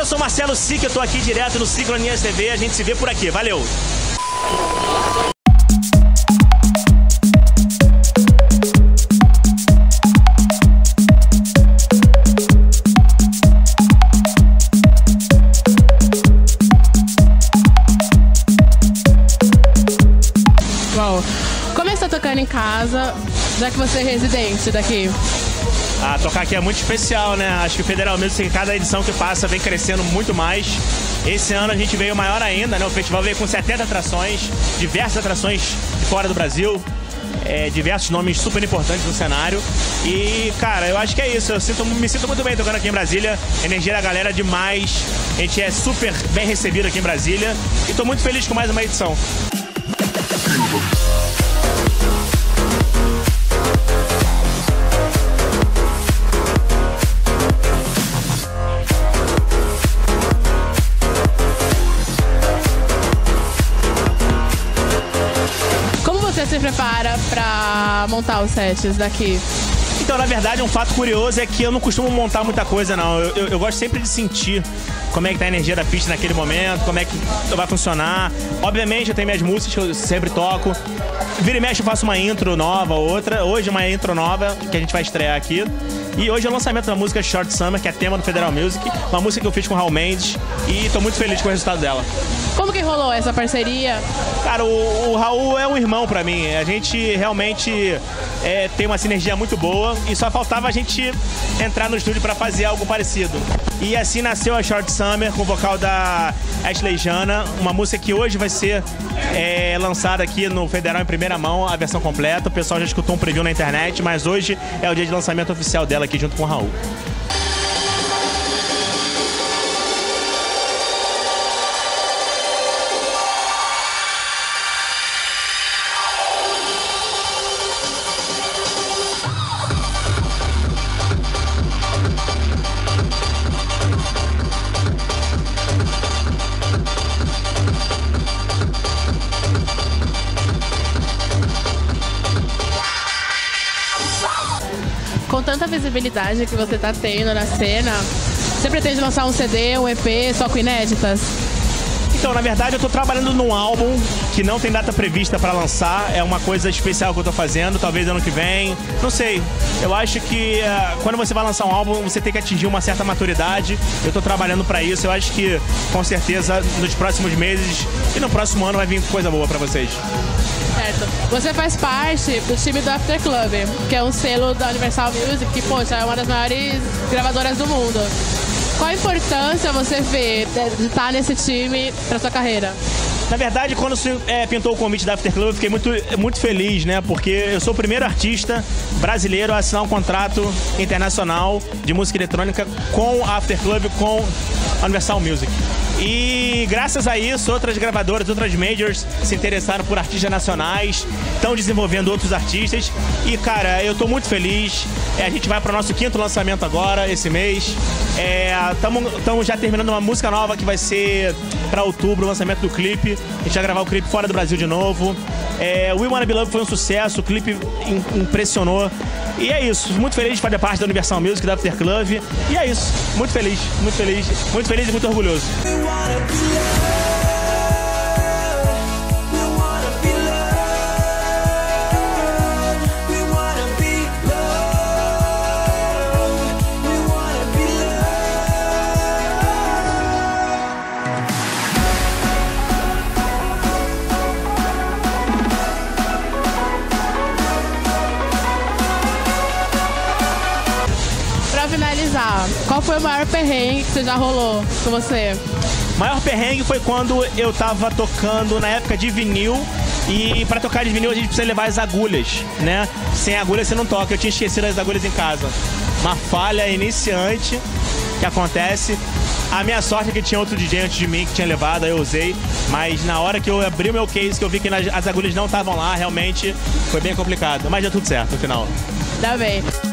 galera, eu sou Marcelo CIC, eu tô aqui direto no Sincronias TV, a gente se vê por aqui, valeu! Bom, como é que tá tocando em casa, já que você é residente daqui? Ah, tocar aqui é muito especial, né? Acho que o Federal Music, cada edição que passa, vem crescendo muito mais. Esse ano a gente veio maior ainda, né? O festival veio com 70 atrações, diversas atrações de fora do Brasil, diversos nomes super importantes no cenário. E, cara, eu acho que é isso. Eu me sinto muito bem tocando aqui em Brasília. A energia da galera é demais. A gente é super bem recebido aqui em Brasília. E tô muito feliz com mais uma edição. Você se prepara pra montar os sets daqui? Então, na verdade, um fato curioso é que eu não costumo montar muita coisa, não. Eu gosto sempre de sentir como é que tá a energia da pista naquele momento, como é que vai funcionar. Obviamente, eu tenho minhas músicas que eu sempre toco. Vira e mexe, eu faço uma intro nova, outra. Hoje uma intro nova, que a gente vai estrear aqui. E hoje é o lançamento da música Short Summer, que é tema do Federal Music. Uma música que eu fiz com o Raul Mendes e tô muito feliz com o resultado dela. Como que rolou essa parceria? Cara, o Raul é um irmão pra mim. A gente realmente tem uma sinergia muito boa e só faltava a gente entrar no estúdio pra fazer algo parecido. E assim nasceu a Short Summer, com o vocal da Ashley Jana, uma música que hoje vai ser lançada aqui no Federal em primeira mão, a versão completa. O pessoal já escutou um preview na internet, mas hoje é o dia de lançamento oficial dela aqui junto com o Raul. Com tanta visibilidade que você tá tendo na cena, você pretende lançar um CD, um EP, só com inéditas? Então, na verdade, eu tô trabalhando num álbum que não tem data prevista pra lançar. É uma coisa especial que eu tô fazendo, talvez ano que vem, não sei. Eu acho que quando você vai lançar um álbum, você tem que atingir uma certa maturidade. Eu tô trabalhando pra isso. Eu acho que, com certeza, nos próximos meses e no próximo ano vai vir coisa boa pra vocês. Certo. Você faz parte do time do After Club, que é um selo da Universal Music, que, poxa, é uma das maiores gravadoras do mundo. Qual a importância você vê de estar nesse time para sua carreira? Na verdade, quando pintou o convite da After Club, eu fiquei muito feliz, né? Porque eu sou o primeiro artista brasileiro a assinar um contrato internacional de música eletrônica com a After Club, com a Universal Music. E graças a isso, outras gravadoras, outras majors se interessaram por artistas nacionais, estão desenvolvendo outros artistas. E, cara, eu tô muito feliz. A gente vai para o nosso 5º lançamento agora, esse mês. Estamos já terminando uma música nova que vai ser para outubro, o lançamento do clipe. A gente vai gravar o clipe fora do Brasil de novo. We Wanna Be Love foi um sucesso, o clipe impressionou. E é isso, muito feliz de fazer parte da Universal Music, da After Club. E é isso, muito feliz, muito feliz, muito feliz e muito orgulhoso. Finalizar, qual foi o maior perrengue que você já rolou com você? O maior perrengue foi quando eu tava tocando na época de vinil, e pra tocar de vinil a gente precisa levar as agulhas, né? Sem agulha você não toca, eu tinha esquecido as agulhas em casa. Uma falha iniciante que acontece. A minha sorte é que tinha outro DJ antes de mim que tinha levado, aí eu usei. Mas na hora que eu abri o meu case, que eu vi que as agulhas não estavam lá, realmente foi bem complicado. Mas deu tudo certo no final. Tá bem.